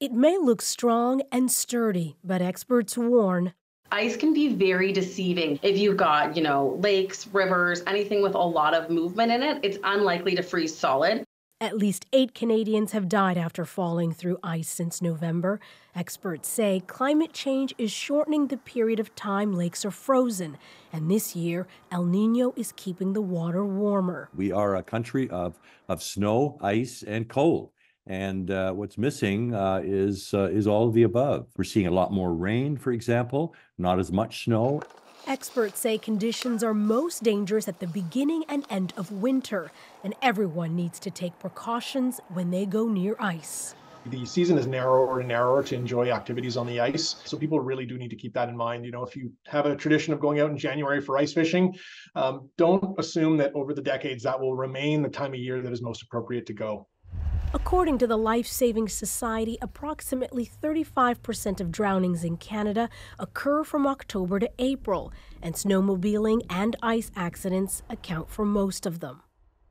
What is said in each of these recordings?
It may look strong and sturdy, but experts warn. Ice can be very deceiving. If you've got, lakes, rivers, anything with a lot of movement in it, it's unlikely to freeze solid. At least 8 Canadians have died after falling through ice since November. Experts say climate change is shortening the period of time lakes are frozen. And this year, El Niño is keeping the water warmer. We are a country of snow, ice, and cold. And what's missing is all of the above. We're seeing a lot more rain, for example, not as much snow. Experts say conditions are most dangerous at the beginning and end of winter, and everyone needs to take precautions when they go near ice. The season is narrower and narrower to enjoy activities on the ice, so people really do need to keep that in mind. If you have a tradition of going out in January for ice fishing, don't assume that over the decades that will remain the time of year that is most appropriate to go. According to the Life Saving Society, approximately 35% of drownings in Canada occur from October to April, and snowmobiling and ice accidents account for most of them.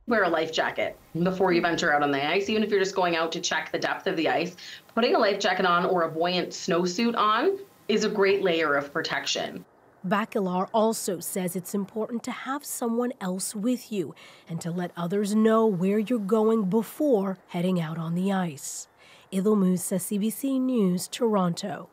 Wear a life jacket before you venture out on the ice, even if you're just going out to check the depth of the ice. Putting a life jacket on or a buoyant snowsuit on is a great layer of protection. Bacalar also says it's important to have someone else with you and to let others know where you're going before heading out on the ice. Idil Mussa, CBC News, Toronto.